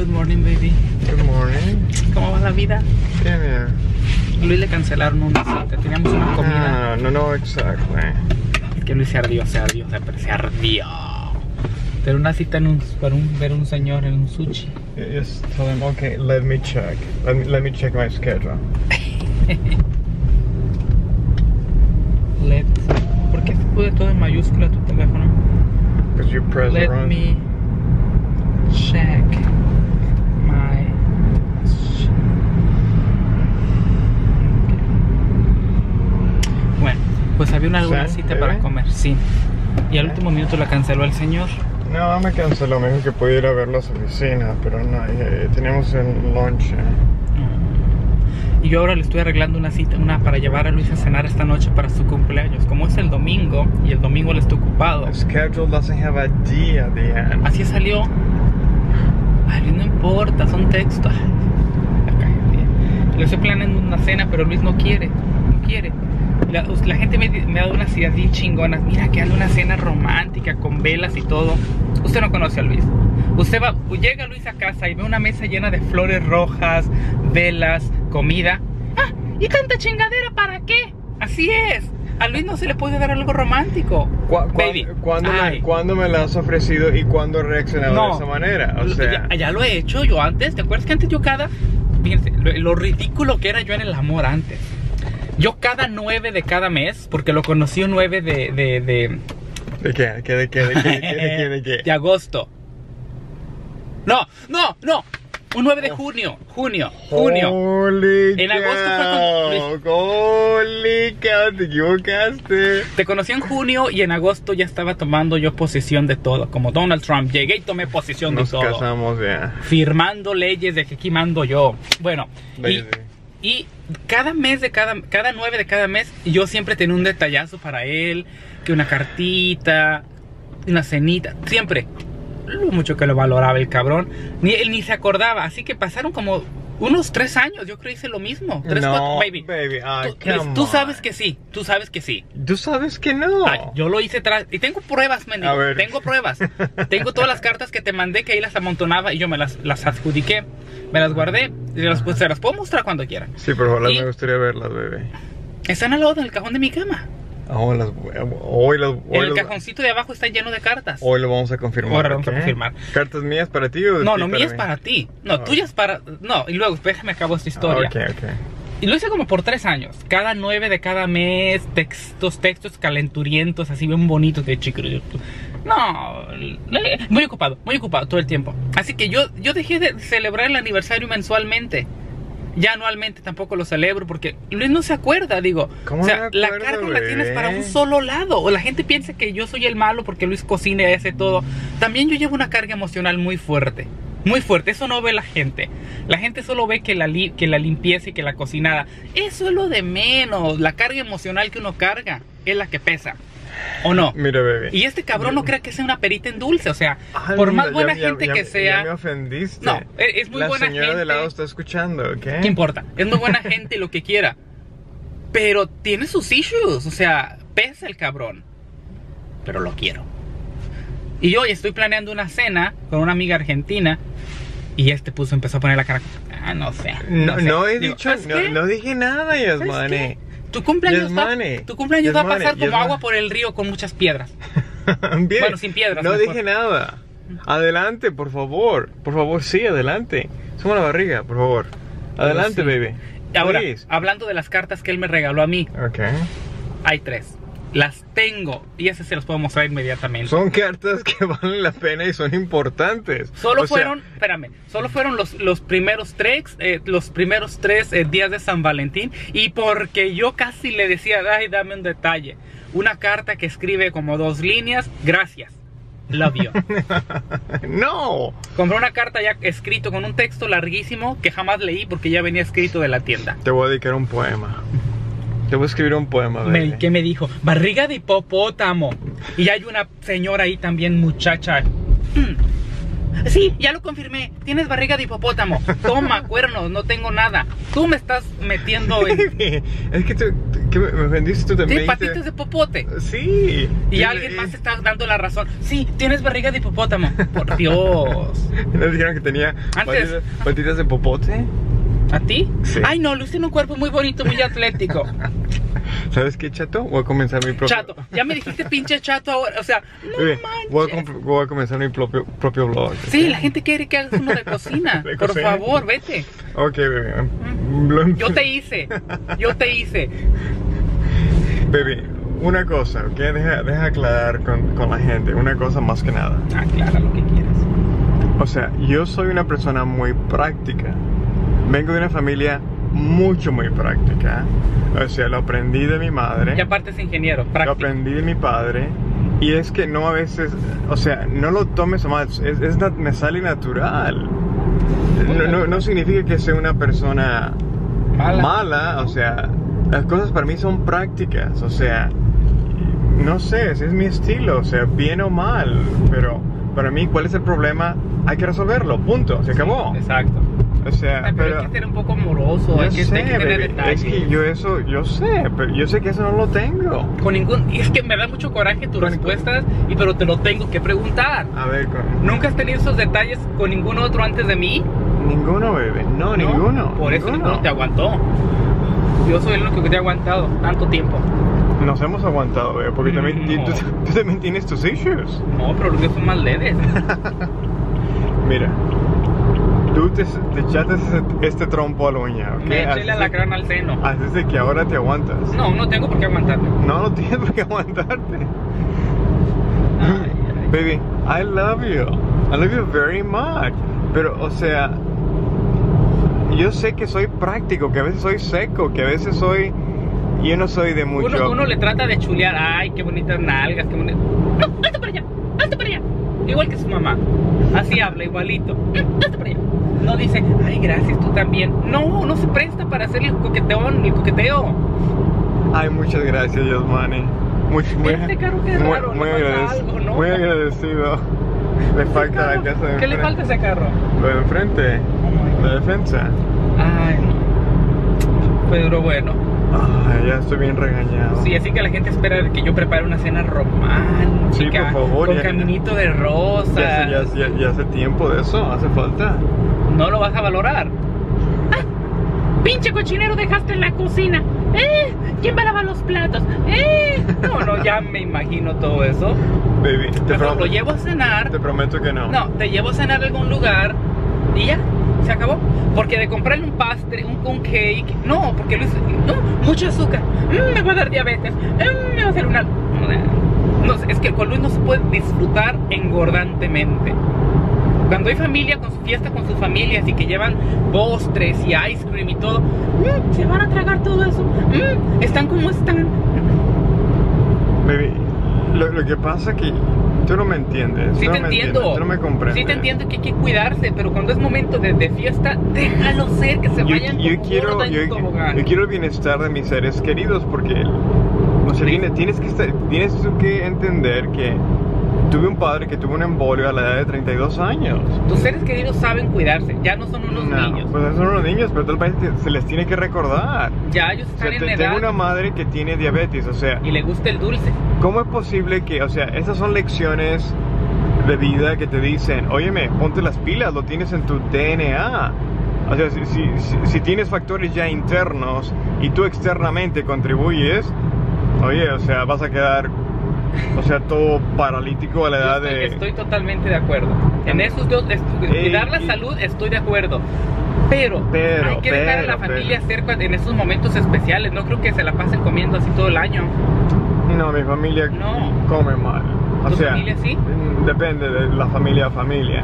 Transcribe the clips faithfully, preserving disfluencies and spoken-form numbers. Good morning, baby. Good morning. ¿Cómo va la vida? Bien, bien. Luis le cancelaron una cita. Teníamos una comida. No, no, no, exacto. Es que Luis se ardió, se ardió, se ardió. Tener una cita en un, para un, ver a un señor en un sushi. Just tell him, okay, let me check. Let me, let me check my schedule. Let. ¿Por qué se puede todo en mayúscula tu teléfono? Because you press let around. Me check my. Okay. Bueno, pues había una, una cita para comer, sí. Y al último minuto la canceló el señor. No, me canceló, me dijo que podía ir a ver las oficinas, pero no, teníamos el lunch. Y yo ahora le estoy arreglando una cita, una para llevar a Luis a cenar esta noche para su cumpleaños. Como es el domingo, y el domingo le está ocupado. The schedule doesn't have a D at the end. Así salió. Ay, no importa, son textos. Le estoy planeando una cena, pero Luis no quiere, no quiere. La, la gente me, me ha dado unas ideas bien chingonas. Mira, que haga una cena romántica con velas y todo. Usted no conoce a Luis. Usted va, llega Luis a casa y ve una mesa llena de flores rojas, velas, comida. ¡Ah! ¿Y tanta chingadera para qué? Así es. A Luis no se le puede dar algo romántico. ¿Cu cu Baby. ¿Cuándo, me, ¿Cuándo me la has ofrecido y cuándo he reaccionado no, de esa manera? O sea, ya, ya lo he hecho yo antes. ¿Te acuerdas que antes yo cada... Fíjense, lo, lo ridículo que era yo en el amor antes. Yo cada nueve de cada mes, porque lo conocí un nueve de... ¿De, de... ¿De qué? ¿De qué? ¿De qué? ¿De qué? ¿De qué? ¿De qué? De agosto. No, no, no. Un nueve de junio. Junio. Junio. Holy en agosto fue con... Holy cow, te equivocaste. Te conocí en junio y en agosto ya estaba tomando yo posesión de todo. Como Donald Trump. Llegué y tomé posesión Nos de todo. Nos casamos ya. Firmando leyes de que aquí mando yo. Bueno. Y, y cada mes de cada... Cada nueve de cada mes yo siempre tenía un detallazo para él. Que una cartita. Una cenita. Siempre. Lo mucho que lo valoraba el cabrón. Ni él ni se acordaba. Así que pasaron como unos tres años. Yo creo que hice lo mismo. Tres, no, cuatro, baby. baby ay, tú, Luis, tú sabes que sí. Tú sabes que sí. Tú sabes que no. Ay, yo lo hice atrás. Y tengo pruebas, mendigo. Tengo pruebas. Tengo todas las cartas que te mandé que ahí las amontonaba y yo me las, las adjudiqué. Me las guardé. Y las, pues, se las puedo mostrar cuando quieran. Sí, por favor, me gustaría verlas, baby. Están al lado del cajón de mi cama. Oh, las, hoy las, hoy el las, cajoncito de abajo está lleno de cartas. Hoy lo vamos a confirmar. Ahora vamos a confirmar. ¿Cartas mías para ti o de No, ti no, para mías mí? Para ti. No, oh. tuyas para... No, y luego, déjame acabo esta historia. Oh, okay, okay. Y lo hice como por tres años. Cada nueve de cada mes, textos, textos calenturientos, así bien bonitos de chico. No, muy ocupado, muy ocupado todo el tiempo. Así que yo, yo dejé de celebrar el aniversario mensualmente. Ya anualmente tampoco lo celebro porque Luis no se acuerda, digo. ¿Cómo o sea, acuerdo, la carga bebé? La tienes para un solo lado. O la gente piensa que yo soy el malo porque Luis cocina y hace todo. También yo llevo una carga emocional muy fuerte. Muy fuerte, eso no ve la gente. La gente solo ve que la, li que la limpieza y que la cocinada. Eso es lo de menos. La carga emocional que uno carga es la que pesa. ¿O no? Mira, bebé. Y este cabrón no crea que sea una perita en dulce. O sea, ay, por más buena ya, gente ya, que sea. Ya me ofendiste. No, es muy la buena gente. La señora de lado está escuchando, ¿ok? ¿Qué importa? Es muy buena gente lo que quiera. Pero tiene sus issues. O sea, pesa el cabrón. Pero lo quiero. Y yo estoy planeando una cena con una amiga argentina. Y este puso, empezó a poner la cara. Ah, no sé. No, no, sé. no he Digo, dicho. No, no dije nada, Yasmani. Tu cumpleaños, yes, va, tu cumpleaños yes, va a pasar yes, como yes, agua por el río con muchas piedras. Bien. Bueno, sin piedras. No mejor. Dije nada. Adelante, por favor. Por favor, sí, adelante. Suma la barriga, por favor. Adelante, sí. baby. Ahora, Please. hablando de las cartas que él me regaló a mí. Ok. Hay tres. Las tengo. Y esas se las puedo mostrar inmediatamente. Son cartas que valen la pena y son importantes. Solo o fueron, sea... espérame, solo fueron los, los primeros tres, eh, los primeros tres eh, días de San Valentín. Y porque yo casi le decía, ay, dame un detalle. Una carta que escribe como dos líneas, gracias. Love you. No. Compré una carta ya escrito con un texto larguísimo que jamás leí porque ya venía escrito de la tienda. Te voy a dedicar un poema. Te voy a escribir un poema, baby. ¿Qué me dijo? Barriga de hipopótamo. Y hay una señora ahí también, muchacha. Sí, ya lo confirmé, tienes barriga de hipopótamo. Toma, cuernos, no tengo nada. Tú me estás metiendo en... Es que tú, que me vendiste tú también. Sí, patitas de popote. Sí. Y tiene... alguien más está dando la razón. Sí, tienes barriga de hipopótamo. Por Dios. Nos dijeron que tenía antes... patitas, patitas de popote. ¿A ti? Sí. Ay, no, Luis tiene un cuerpo muy bonito, muy atlético. ¿Sabes qué, chato? Voy a comenzar mi propio... Chato, ya me dijiste pinche chato ahora, o sea, no manches. Voy a, voy a comenzar mi propio, propio blog. Sí, la gente quiere que hagas uno de cocina, de por cocina. Favor, vete. Ok, bebé. Yo te hice, yo te hice. Bebé, una cosa, ¿ok? Deja, deja aclarar con, con la gente, una cosa más que nada. Aclara lo que quieras. O sea, yo soy una persona muy práctica. Vengo de una familia mucho, muy práctica. O sea, lo aprendí de mi madre. Y aparte es ingeniero, práctico. Lo aprendí de mi padre. Y es que no a veces, o sea, no lo tomes más. Es, es, me sale natural. No, no, no significa que sea una persona mala. mala. O sea, las cosas para mí son prácticas. O sea, no sé, es mi estilo. O sea, bien o mal. Pero para mí, ¿cuál es el problema? Hay que resolverlo, punto. Se acabó. Sí, exacto. O sea, Ay, pero, pero hay que ser un poco amoroso, hay que, sé, hay que tener detalles. Es que yo eso, yo sé, pero yo sé que eso no lo tengo. Con ningún, es que me da mucho coraje tus con respuestas, y, pero te lo tengo que preguntar. A ver, con... ¿Nunca has tenido esos detalles con ningún otro antes de mí? Ninguno, bebé, no, no ninguno. Por eso ninguno. Ninguno te aguantó. Yo soy el único que te ha aguantado tanto tiempo. Nos hemos aguantado, bebé, porque no. también, tú, tú también tienes tus issues. No, pero los míos son más leves. Mira. Tú te, te echaste este trompo a la uña, ¿ok? Me eché la alacrán al seno. Así es de que ahora te aguantas. No, no tengo por qué aguantarte. No, no tienes por qué aguantarte. Ay, ay. Baby, I love you. I love you very much. Pero, o sea, yo sé que soy práctico, que a veces soy seco, que a veces soy... Yo no soy de mucho... Uno, uno le trata de chulear. Ay, qué bonitas nalgas, qué bonitas... No, hazte para allá, hazte para allá. Igual que su mamá. Así habla, igualito. Hazte para allá. No dice, ay, gracias, tú también. No, no se presta para hacer el coqueteón, el coqueteo. Ay, muchas gracias, Yasmani. Muy, muy, este caro que es muy, raro, muy, le agradec falta algo, ¿no? Muy agradecido. Le falta la casa de... ¿Qué le falta a ese carro? Lo de enfrente, oh, la defensa. Ay, no. Pero bueno. Ay, ya estoy bien regañado. Sí, así que la gente espera que yo prepare una cena romántica. Sí, por favor. Con ya, caminito de rosa. Ya, ya, ya, ya hace tiempo de eso, hace falta. No lo vas a valorar. ¡Ah! ¡Pinche cochinero dejaste en la cocina! ¡Eh! ¿Quién va a lavar los platos? ¡Eh! No, no, ya me imagino todo eso. Baby, te prometo. Lo llevo a cenar. Te prometo que no. No, te llevo a cenar a algún lugar y ya, se acabó. Porque de comprarle un pastel, un, un cake, no, porque Luis, no, mucho azúcar. Mm, me va a dar diabetes. Mm, me va a hacer una... No, es que con Luis no se puede disfrutar engordantemente. Cuando hay familia, con su fiesta con sus familias y que llevan postres y ice cream y todo, mm, se van a tragar todo eso. Mm, están como están. Baby, lo, lo que pasa es que tú no me entiendes. Sí, no te entiendo. Entiendes, tú no me comprendes. Sí, te entiendo que hay que cuidarse, pero cuando es momento de, de fiesta, déjalo ser, que se yo, vayan yo con quiero, todo yo, yo quiero el bienestar de mis seres queridos, porque o sea, tienes, tienes, que estar, tienes que entender que tuve un padre que tuvo un embolio a la edad de treinta y dos años. Tus seres queridos saben cuidarse, ya no son unos no, niños. Pues son unos niños, pero tal vez se les tiene que recordar. Ya, ellos están o sea, en te, la edad. Tengo una madre que tiene diabetes, o sea... Y le gusta el dulce. ¿Cómo es posible que, o sea, esas son lecciones de vida que te dicen, óyeme, ponte las pilas, lo tienes en tu D N A? O sea, si, si, si, si tienes factores ya internos y tú externamente contribuyes, oye, o sea, vas a quedar... O sea, todo paralítico a la edad estoy, de... Estoy totalmente de acuerdo. En esos dos, cuidar la salud, estoy de acuerdo. Pero, pero hay que pero, dejar a la familia pero. cerca en esos momentos especiales. No creo que se la pasen comiendo así todo el año. No, mi familia no. come mal. O ¿Tu sea, familia sí? Depende de la familia a familia.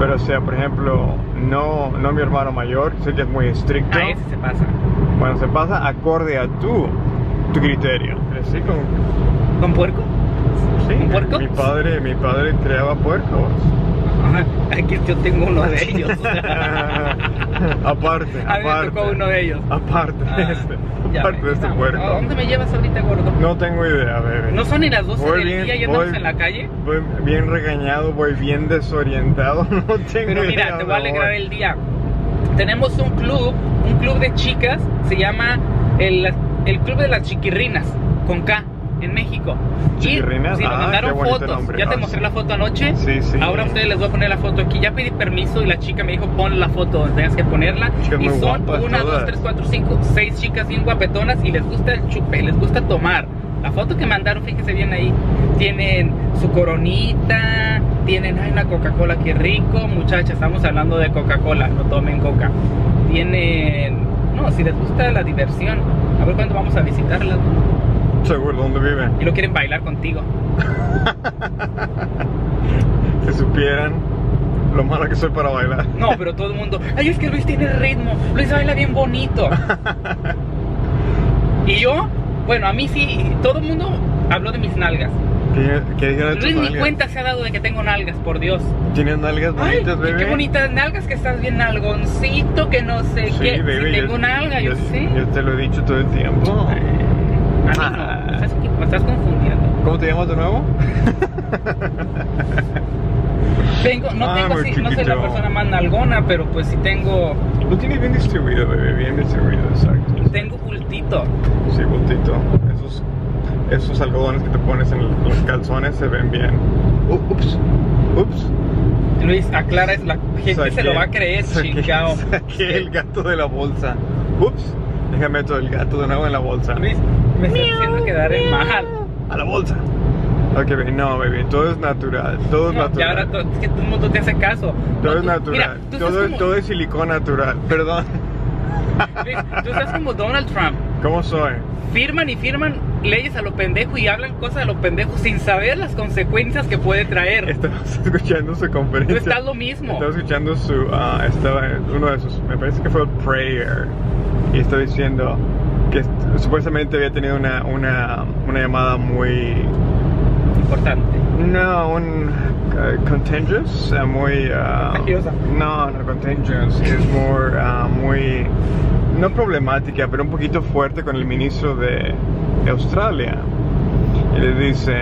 Pero, o sea, por ejemplo, no, no mi hermano mayor. Sé que es muy estricto. A ese se pasa. Bueno, se pasa acorde a tu, tu criterio. Sí, con... ¿Con puerco? Sí, ¿Puercos? mi padre, mi padre creaba puercos. Aquí yo tengo uno de ellos. Aparte, a mí aparte. Me tocó uno de ellos. Aparte de ah, este. Ya, aparte de este cuerpo. ¿A dónde me llevas ahorita, gordo? No tengo idea, bebé. ¿No son ni las doce voy del bien, día y andamos en la calle? Voy bien regañado, voy bien desorientado. No tengo Pero idea. Mira, te voy a alegrar voy. el día. Tenemos un club, un club de chicas. Se llama el, el Club de las Chiquirrinas, con K. En México. Chiquirrinas. Sí, nos ah, mandaron fotos. Nombre. Ya te mostré la foto anoche. Sí, sí. Ahora a ustedes les voy a poner la foto aquí. Ya pedí permiso y la chica me dijo pon la foto donde tengas que ponerla. Chica, y son una, dos, tres, cuatro, cinco, seis chicas bien guapetonas y les gusta el chupe, les gusta tomar. La foto que mandaron, fíjense bien ahí. Tienen su coronita, tienen ay, una Coca-Cola, qué rico. Muchachas, estamos hablando de Coca-Cola, no tomen Coca. Tienen, no, si les gusta la diversión. A ver cuándo vamos a visitarla. Seguro, ¿dónde viven? Y lo quieren bailar contigo. Si supieran lo mala que soy para bailar. No, pero todo el mundo, ay, es que Luis tiene ritmo, Luis baila bien bonito. Y yo, bueno, a mí sí, todo el mundo habló de mis nalgas. ¿Qué, qué dijeron de tus nalgas? Luis ni cuenta se ha dado de que tengo nalgas, por Dios. ¿Tienes nalgas bonitas, bebé? Qué bonitas nalgas, que estás bien nalgoncito, que no sé sí, qué. Baby, si tengo yo, nalga, yo, yo sí. Yo te lo he dicho todo el tiempo. Oh. A mí no, ¿sabes qué? Me estás confundiendo. ¿Cómo te llamas de nuevo? Tengo, no tengo ah, así, no soy la persona más nalgona, pero pues sí tengo... Lo tienes bien distribuido, bebé, bien distribuido, exacto. Tengo bultito. Sí, bultito. Esos, esos algodones que te pones en los calzones se ven bien. Uh, ups, ups. Luis, aclara, es la gente saqué, se lo va a creer, chingao. Saqué el gato de la bolsa. Ups. Déjame todo el gato de nuevo en la bolsa. Luis, me está haciendo quedar en mal. A la bolsa. Ok, baby. No, baby, todo es natural. Todo es no, natural. Y ahora todo, es que todo el mundo te hace caso. Todo no, es tú, natural. Mira, todo, como... todo es silicón natural. Perdón. Luis, tú estás como Donald Trump. ¿Cómo soy? Firman y firman leyes a lo pendejo y hablan cosas a lo pendejo sin saber las consecuencias que puede traer. Estamos escuchando su conferencia. Tú estás lo mismo. Estaba escuchando su. Uh, estaba uno de sus. Me parece que fue el prayer. Y está diciendo que supuestamente había tenido una, una, una llamada muy... Importante. No, un... Uh, contagious, uh, muy... Uh, contagiosa. No, no, contagious. Es more, uh, muy... No problemática, pero un poquito fuerte con el ministro de, de Australia. Y le dice...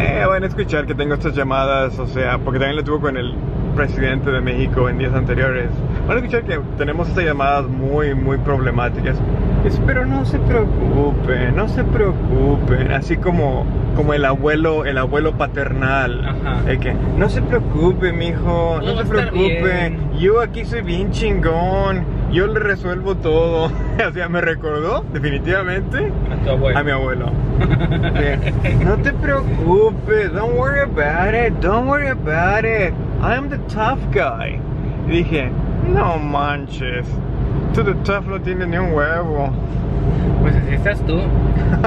Eh, van a escuchar que tengo estas llamadas, o sea, porque también lo tuvo con el presidente de México en días anteriores. Van a escuchar que tenemos estas llamadas muy, muy problemáticas. Pero no se preocupen, no se preocupen. Así como, como el abuelo, el abuelo paternal. Ajá. El que, no se preocupe, mijo, no, no se preocupe. Yo aquí soy bien chingón. Yo le resuelvo todo. O sea, me recordó definitivamente a, tu abuelo. a mi abuelo. Sí. No te preocupes, don't worry about it, don't worry about it. I'm the tough guy. Y dije, no manches, tú de tough no tienes ni un huevo. Pues así estás tú,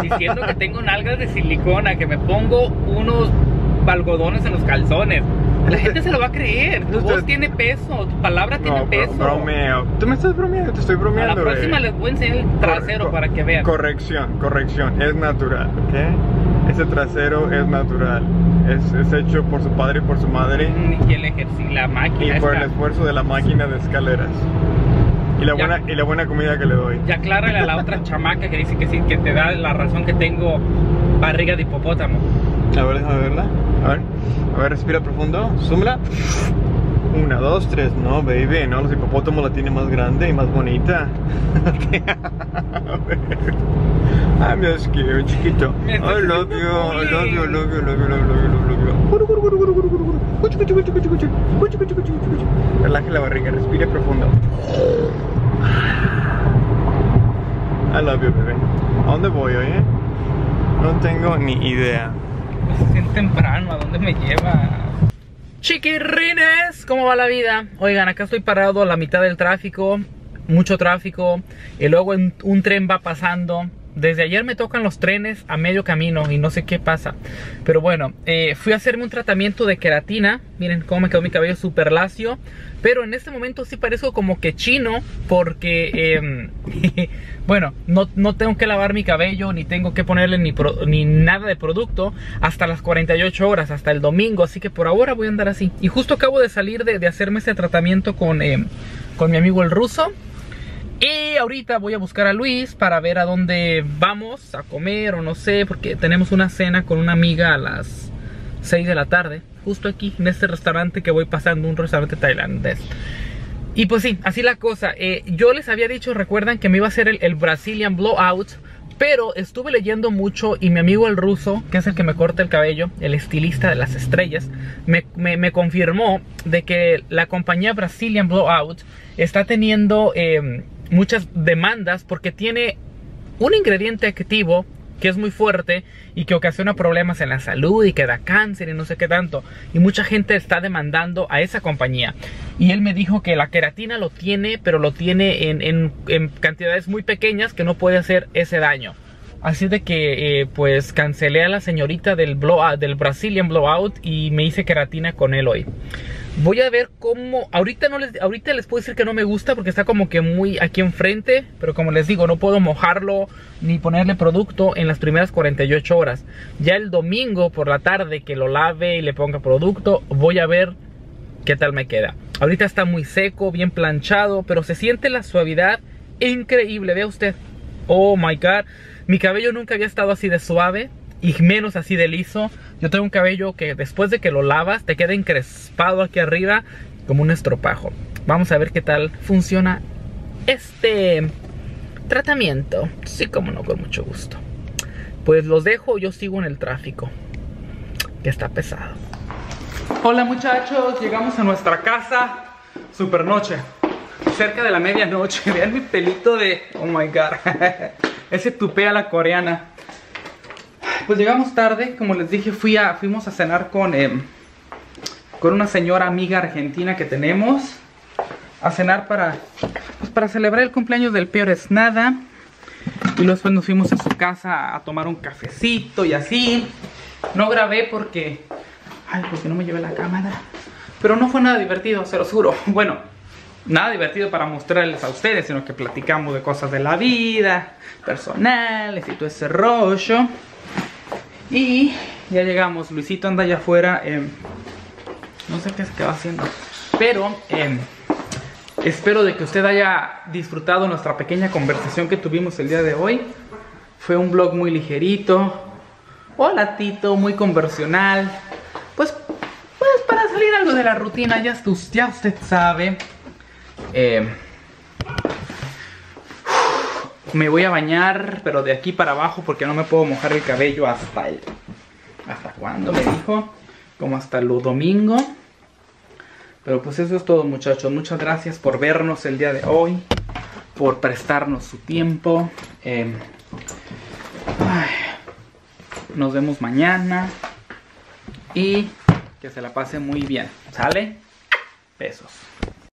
diciendo que tengo nalgas de silicona, que me pongo unos algodones en los calzones. La gente se lo va a creer, tu voz tiene peso, tu palabra tiene no, peso. Bromeo, tú me estás bromeando, te estoy bromeando. A la próxima baby. les voy a enseñar el trasero Cor para que vean. Corrección, corrección, es natural, ¿ok? Ese trasero es natural. Es, es hecho por su padre y por su madre. Y el ejercicio, la máquina. Y por esta. el esfuerzo de la máquina de escaleras. Y la, buena, y la buena comida que le doy. Y aclárale a la otra chamaca que dice que sí, que te da la razón que tengo barriga de hipopótamo. A ver, déjame verla. A ver, a ver, respira profundo. Súmela. Una, dos, tres. No, baby, no, los hipopótamos la tienen más grande y más bonita. A ver. I'm just cute, chiquito. I love you, I love you, love you, love you, love you, love you, love you. Relaje la barriga, respire profundo. I love you, bebé. ¿A dónde voy, oye? No tengo ni idea. Es bien temprano, ¿a dónde me lleva? Chiquirrines, ¿cómo va la vida? Oigan, acá estoy parado a la mitad del tráfico. Mucho tráfico. Y luego un tren va pasando. Desde ayer me tocan los trenes a medio camino y no sé qué pasa. Pero bueno, eh, fui a hacerme un tratamiento de queratina. Miren cómo me quedó mi cabello súper lacio. Pero en este momento sí parezco como que chino. Porque, eh, bueno, no, no tengo que lavar mi cabello. Ni tengo que ponerle ni, pro, ni nada de producto. Hasta las cuarenta y ocho horas, hasta el domingo. Así que por ahora voy a andar así. Y justo acabo de salir de, de hacerme este tratamiento con... Eh, con mi amigo el ruso. Y ahorita voy a buscar a Luis para ver a dónde vamos a comer, o no sé, porque tenemos una cena con una amiga a las seis de la tarde, justo aquí, en este restaurante que voy pasando, un restaurante tailandés. Y pues sí, así la cosa. eh, Yo les había dicho, recuerdan, que me iba a hacer el, el Brazilian Blowout, pero estuve leyendo mucho y mi amigo el ruso, que es el que me corta el cabello, el estilista de las estrellas, me, me, me confirmó de que la compañía Brazilian Blowout está teniendo eh, muchas demandas porque tiene un ingrediente activo que es muy fuerte y que ocasiona problemas en la salud y que da cáncer y no sé qué tanto. Y mucha gente está demandando a esa compañía. Y él me dijo que la queratina lo tiene, pero lo tiene en, en, en cantidades muy pequeñas que no puede hacer ese daño. Así de que eh, pues cancelé a la señorita del, blowout, del Brazilian Blowout y me hice queratina con él hoy. Voy a ver cómo... Ahorita, no les, ahorita les puedo decir que no me gusta porque está como que muy aquí enfrente. Pero como les digo, no puedo mojarlo ni ponerle producto en las primeras cuarenta y ocho horas. Ya el domingo por la tarde que lo lave y le ponga producto, voy a ver qué tal me queda. Ahorita está muy seco, bien planchado, pero se siente la suavidad increíble. Vea usted. Oh my God. Mi cabello nunca había estado así de suave y menos así de liso. Yo tengo un cabello que después de que lo lavas te queda encrespado aquí arriba como un estropajo. Vamos a ver qué tal funciona este tratamiento. Sí, como no, con mucho gusto. Pues los dejo, yo sigo en el tráfico, que está pesado. Hola muchachos, llegamos a nuestra casa. Super noche, cerca de la medianoche. Vean mi pelito de... Oh my God. Ese tupé a la coreana. Pues llegamos tarde, como les dije, fui a, fuimos a cenar con, eh, con una señora amiga argentina que tenemos. A cenar para, pues para celebrar el cumpleaños del Peor Es Nada. Y luego después nos fuimos a su casa a tomar un cafecito y así. No grabé porque... Ay, porque no me llevé la cámara. Pero no fue nada divertido, se lo juro. Bueno, nada divertido para mostrarles a ustedes, sino que platicamos de cosas de la vida, personales y todo ese rollo. Y ya llegamos. Luisito anda allá afuera, eh, no sé qué se acaba haciendo, pero eh, espero de que usted haya disfrutado nuestra pequeña conversación que tuvimos el día de hoy. Fue un vlog muy ligerito, hola Tito, muy conversacional, pues, pues para salir algo de la rutina. Ya, ya usted sabe. eh, Me voy a bañar, pero de aquí para abajo, porque no me puedo mojar el cabello hasta el... ¿Hasta cuándo? Me dijo, como hasta el domingo. Pero pues eso es todo, muchachos. Muchas gracias por vernos el día de hoy, por prestarnos su tiempo. Eh, ay, nos vemos mañana. Y que se la pase muy bien. ¿Sale? Besos.